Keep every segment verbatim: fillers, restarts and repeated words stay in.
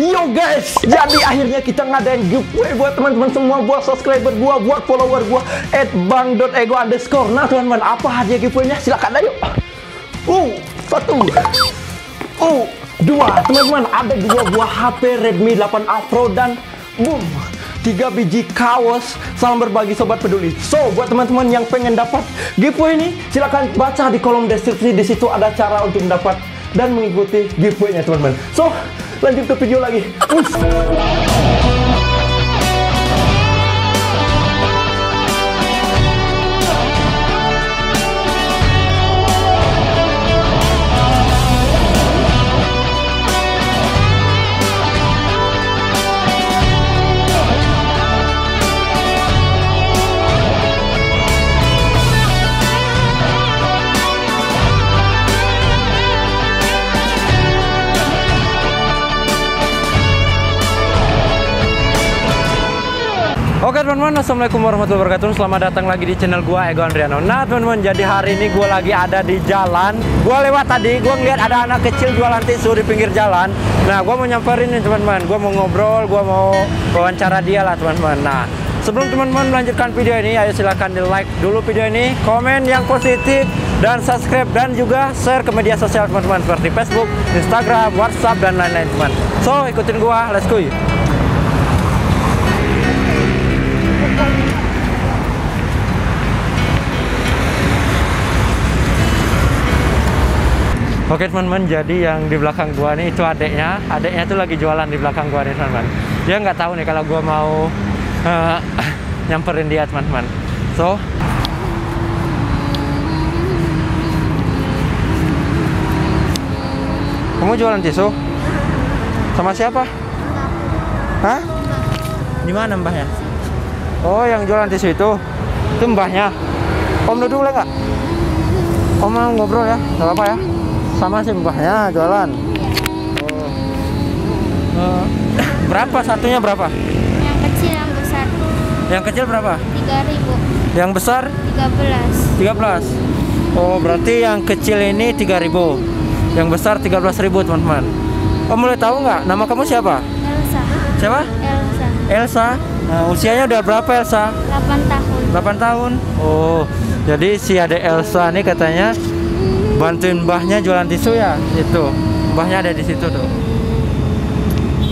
Yo guys, jadi akhirnya kita ngadain giveaway buat teman-teman semua, buat subscriber gua, buat follower gua at bang dot ego underscore. Nah teman-teman, apa hadiah giveaway-nya? Silakan ayo. Uh, satu. Uh, dua. Teman-teman, ada dua buah H P Redmi delapan Afro dan boom, tiga biji kaos salam berbagi sobat peduli. So buat teman-teman yang pengen dapat giveaway ini, silahkan baca di kolom deskripsi, di situ ada cara untuk mendapat dan mengikuti giveaway-nya teman-teman. So lanjut ke video lagi. Ush. Oke teman-teman, assalamualaikum warahmatullahi wabarakatuh. Selamat datang lagi di channel gua, Ego Adriano. Nah teman-teman, jadi hari ini gua lagi ada di jalan. Gua lewat tadi, gua ngeliat ada anak kecil jualan tisu di pinggir jalan. Nah gua mau nyamperin nih teman-teman, gua mau ngobrol, gua mau wawancara dia lah teman-teman. Nah sebelum teman-teman melanjutkan video ini, ayo silahkan di like dulu video ini, komen yang positif dan subscribe dan juga share ke media sosial teman-teman seperti Facebook, Instagram, WhatsApp dan lain-lain teman. So ikutin gua, let's go. Oke teman-teman, jadi yang di belakang gua nih itu adeknya, adeknya tuh lagi jualan di belakang gua nih teman-teman. Dia nggak tahu nih kalau gua mau uh, nyamperin dia teman-teman. So kamu jualan tisu? Sama siapa? Hah? Di mana mbahnya? Oh yang jualan tisu itu, itu mbahnya. Om duduk boleh nggak? Om mau ngobrol ya, nggak apa-apa ya? Sama sih mbahnya jualan. Oh. Uh, berapa satunya berapa? Yang kecil yang besar. Yang kecil berapa? tiga ribu. Yang besar? tiga belas. tiga belas. Oh, berarti yang kecil ini tiga ribu. Yang besar tiga belas ribu, teman-teman. Om boleh tahu nggak nama kamu siapa? Elsa. Siapa? Elsa. Elsa. Nah, usianya udah berapa Elsa? delapan tahun. delapan tahun. Oh. Jadi si adek Elsa nih katanya bantuin mbahnya jualan tisu ya, itu mbahnya ada di situ tuh.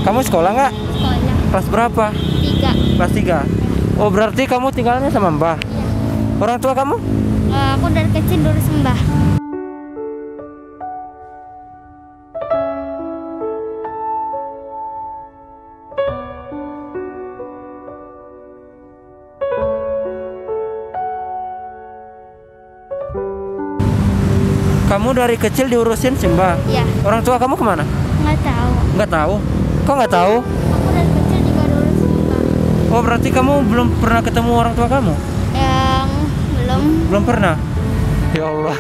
Kamu sekolah nggak? Sekolah. Kelas berapa? Tiga. Kelas tiga. Oh berarti kamu tinggalnya sama mbah? Iya. Orang tua kamu? Uh, aku dari kecil dulu sama mbah. Kamu dari kecil diurusin Simba? Iya. Orang tua kamu kemana? Nggak tahu. Nggak tahu? Kok nggak tahu? Aku dari kecil juga diurusin Simba. Oh berarti kamu belum pernah ketemu orang tua kamu? Yang belum. Belum pernah? Ya Allah.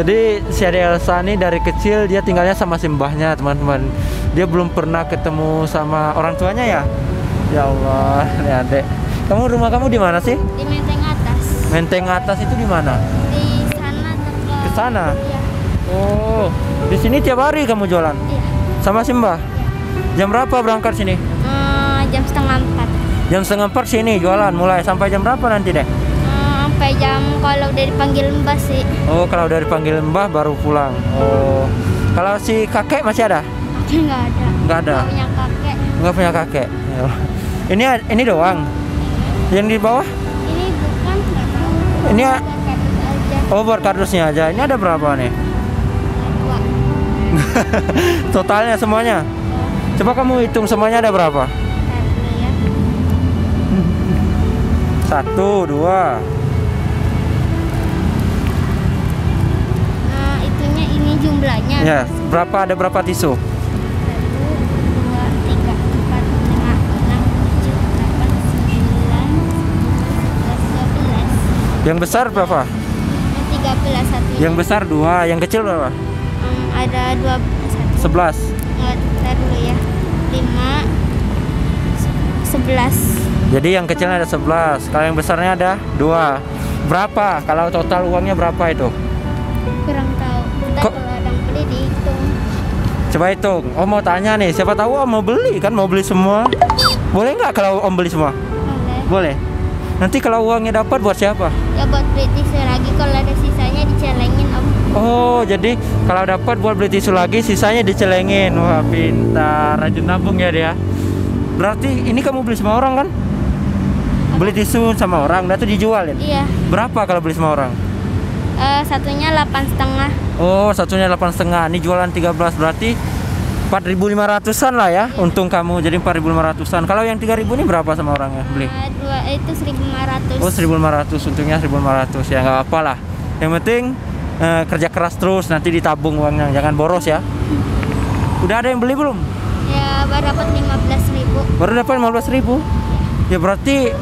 Jadi si Ade Elsa ini dari kecil dia tinggalnya sama simbahnya teman-teman. Dia belum pernah ketemu sama orang tuanya ya? Ya Allah, ini adek. Kamu rumah kamu di mana sih? Di Menteng Atas. Menteng Atas itu di mana? Sana. Iya. Oh, di sini tiap hari kamu jualan? Iya. Sama Simba? Iya. Jam berapa berangkat sini? Hmm, jam setengah empat. Jam setengah empat sini jualan mulai sampai jam berapa nanti deh? Hmm, sampai jam kalau udah dipanggil mbah sih. Oh, kalau udah dipanggil mbah baru pulang. Oh, kalau si kakek masih ada? Nggak ada. Nggak ada. Nggak punya kakek. Nggak punya kakek. Ini ini doang. Yang di bawah? Ini bukan. Ini. Oh buat kardusnya aja. Ini ada berapa nih? Dua. Totalnya semuanya? Dua. Coba kamu hitung semuanya ada berapa? Satu, ya. Satu, dua. Nah, itunya ini jumlahnya. Ya, berapa ada berapa tisu? Satu, dua, tiga, empat, lima, enam, tujuh, delapan, sembilan, sebelas, dua belas. Yang besar berapa? tiga belas, yang besar dua, yang kecil berapa? Um, ada dua sebelas. Ntar dulu ya, lima sebelas. Jadi yang kecilnya ada sebelas, kalau yang besarnya ada dua. Berapa? Kalau total uangnya berapa itu? Kurang tahu. Kita kalau ada yang beli dihitung. Coba hitung. Om mau tanya nih, siapa tahu Om mau beli kan, mau beli semua. Boleh nggak kalau Om beli semua? Boleh. Boleh. Nanti kalau uangnya dapat buat siapa? Ya buat beli tisu lagi, kalau ada sisanya dicelengin Om. Oh, jadi kalau dapat buat beli tisu lagi, sisanya dicelengin. Wah, pintar, rajin nabung ya dia. Berarti ini kamu beli semua orang kan? Apa? Beli tisu sama orang, nanti dijualin. Iya. Berapa kalau beli semua orang? Uh, satunya delapan setengah. Oh, satunya delapan setengah. Ini jualan tiga belas berarti empat ribu lima ratusan lah ya. Yeah. Untung kamu jadi empat ribu lima ratusan. Kalau yang tiga ribu ini berapa sama orangnya beli? Uh, dua, itu seribu lima ratus. Oh, seribu lima ratus. Untungnya seribu lima ratus. Ya nggak apa-apa lah. Yang penting uh, kerja keras terus, nanti ditabung uangnya, jangan boros ya. Udah ada yang beli belum? Ya, baru dapat lima belas ribu. Baru dapat lima belas ribu. Ya berarti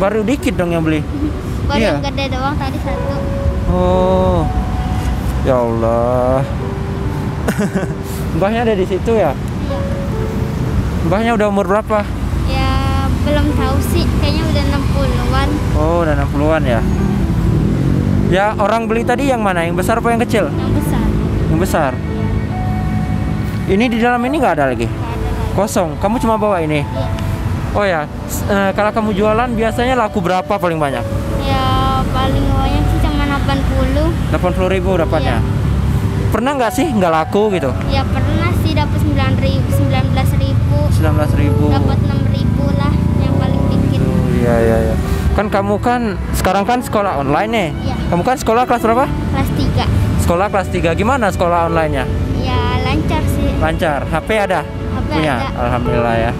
baru dikit dong yang beli. Baru yeah. Yang gede doang tadi satu. Oh, ya Allah. Mbahnya ada di situ ya? Iya. Mbahnya udah umur berapa? Ya, belum tahu sih. Kayaknya udah enam puluhan. Oh, udah enam puluhan ya? Ya, orang beli tadi yang mana? Yang besar apa yang kecil? Yang besar. Yang besar? Iya. Ini di dalam ini nggak ada lagi? Nggak ada lagi. Kosong? Kamu cuma bawa ini? Iya. Oh ya, e, kalau kamu jualan biasanya laku berapa paling banyak? Ya, paling banyak sih delapan puluh ribu dapatnya. Iya. Pernah nggak sih nggak laku gitu? Ya pernah sih, dapat sembilan ribu, sembilan belas ribu, sembilan belas ribu. Dapat enam ribu lah yang paling dikit. Oh, iya iya iya. Kan kamu kan sekarang kan sekolah online nih. Iya. Kamu kan sekolah kelas berapa? Kelas tiga. Sekolah kelas tiga. Gimana sekolah online-nya? Ya lancar sih. Lancar. H P ada? H P punya. Ada. Alhamdulillah ya.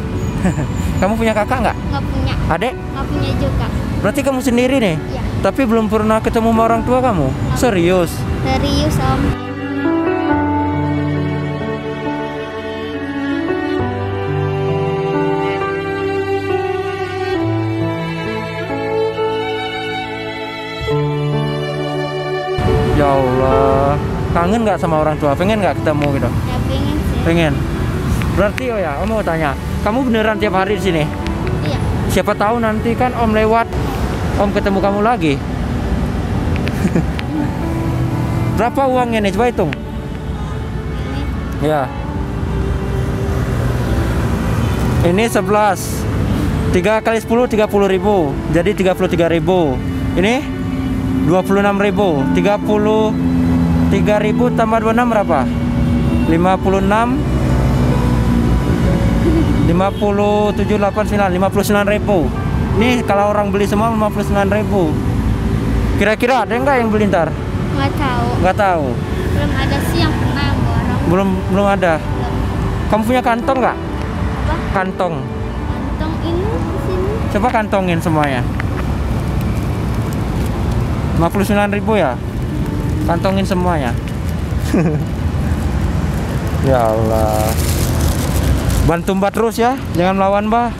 Kamu punya kakak nggak? Nggak punya. Adek? Nggak punya juga. Berarti kamu sendiri nih? Iya. Tapi belum pernah ketemu sama orang tua kamu? Nah, serius? Serius, Om. Ya Allah. Kangen nggak sama orang tua? Pengen nggak ketemu gitu? Ya, pengen sih. Pengen? Berarti, oh ya, Om mau tanya. Kamu beneran tiap hari di sini? Iya. Siapa tahu nanti kan Om lewat, Om ketemu kamu lagi. Berapa uangnya nih? Coba hitung. Ini. Ya. Ini sebelas. tiga kali sepuluh, tiga puluh ribu. Jadi tiga puluh tiga ribu. Ini dua puluh enam ribu. tiga puluh tiga ribu tambah dua puluh enam berapa? lima puluh enam. lima puluh tujuh, delapan, sembilan. lima puluh sembilan ribu. Ini kalau orang beli semua lima puluh sembilan ribu. Kira-kira ada nggak yang beli ntar? Nggak tahu. Nggak tahu. Belum ada sih yang pernah orang. Belum belum ada. Belum. Kamu punya kantong nggak? Apa? Kantong. Kantong ini di sini. Coba kantongin semuanya. lima puluh sembilan ribu ya. Kantongin semuanya. Ya Allah. Bantu Mbak terus ya, jangan melawan Mbak.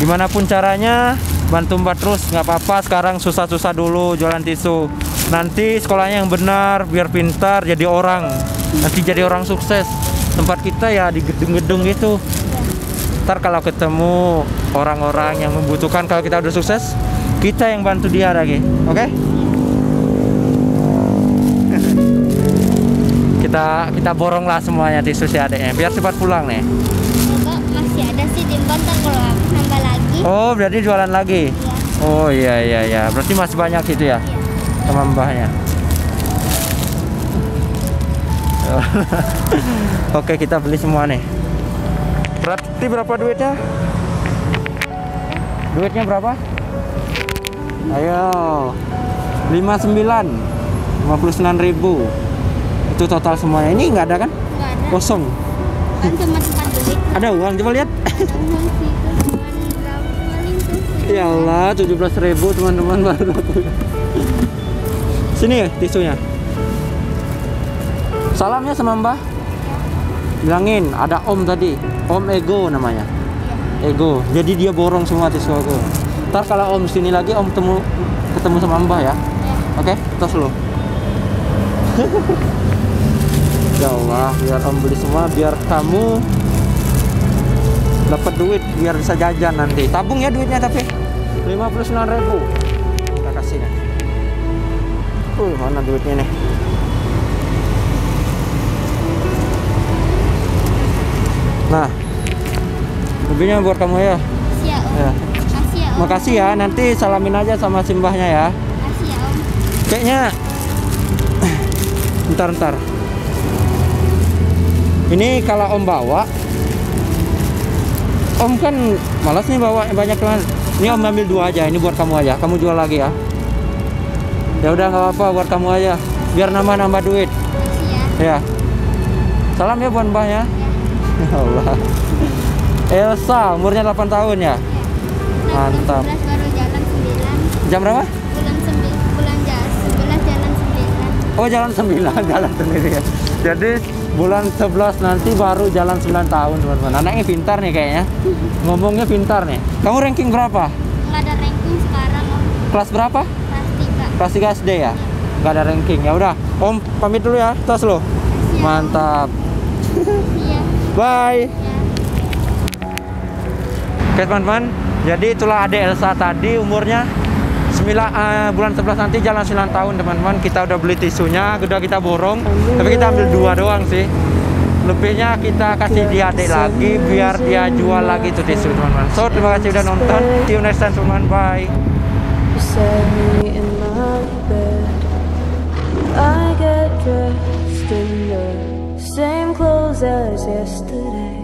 Gimana pun caranya, bantu Mbak terus, nggak apa-apa. Sekarang susah-susah dulu jualan tisu. Nanti sekolahnya yang benar, biar pintar, jadi orang. Nanti jadi orang sukses. Tempat kita ya di gedung-gedung gitu. Ntar kalau ketemu orang-orang yang membutuhkan, kalau kita udah sukses, kita yang bantu dia lagi, oke? Okay? Kita kita borong lah semuanya tisu si adeknya, biar cepat pulang nih. Masih ada sih diimpan, kalau aku nambah lagi. Oh, berarti jualan lagi? Iya. Oh iya iya iya, berarti masih banyak gitu ya? Iya. Sama mbahnya. Oke, kita beli semua nih. Berarti berapa duitnya? Duitnya berapa? Ayo, lima puluh sembilan ribu. Itu total semuanya, ini nggak ada kan? Nggak ada. Kosong? Kan cuma tempat duit. Ada uang, coba lihat. Ya Allah, tujuh belas ribu teman-teman baru. Sini ya tisunya. Salamnya sama Mbah. Bilangin ada Om tadi, Om Ego namanya. Ego. Jadi dia borong semua tisu aku. Ntar kalau Om sini lagi, Om ketemu ketemu sama Mbah ya. Oke, terus lo. Ya Allah, biar Om beli semua, biar kamu dapat duit, biar bisa jajan nanti. Tabung ya duitnya tapi. lima puluh sembilan ribu. Kita kasih nih. Uh, mana duitnya nih? Nah, mobilnya buat kamu ya. Siap, Om. Ya. Makasih ya, Om. Makasih ya. Nanti salamin aja sama simbahnya ya. Makasih ya, Om. Kayaknya ntar ntar. Ini kalau Om bawa, Om kan malas nih bawa banyak teman. Ini Om ambil dua aja. Ini buat kamu aja. Kamu jual lagi ya. Ya udah nggak apa-apa, buat kamu aja. Biar nambah-nambah duit. Ya. Salam ya buat Mbah ya. Ya Allah. Elsa umurnya delapan tahun ya. Mantap. Ya, baru jalan sembilan. Jam berapa? Bulan sembilan, bulan sebelas jalan sembilan. Oh, jalan sembilan, jalan sendiri ya. Jadi bulan sebelas nanti baru jalan sembilan tahun, teman-teman. Anaknya pintar nih kayaknya. Ngomongnya pintar nih. Kamu ranking berapa? Enggak ada ranking sekarang, Om. Kelas berapa? Kelas tiga. Kelas tiga S D ya. Enggak ada ranking. Ya udah, Om pamit dulu ya. Tas lo. Mantap. Iya. Bye. Ya. Oke teman-teman, jadi itulah adik Elsa tadi, umurnya sembilan, uh, bulan sebelas nanti jalan sembilan tahun teman-teman. Kita udah beli tisunya, udah kita borong, tapi kita ambil dua doang sih. Lebihnya kita kasih dia adik lagi, biar dia jual lagi itu tisu teman-teman. So, terima kasih udah nonton. See you next time teman-teman, bye.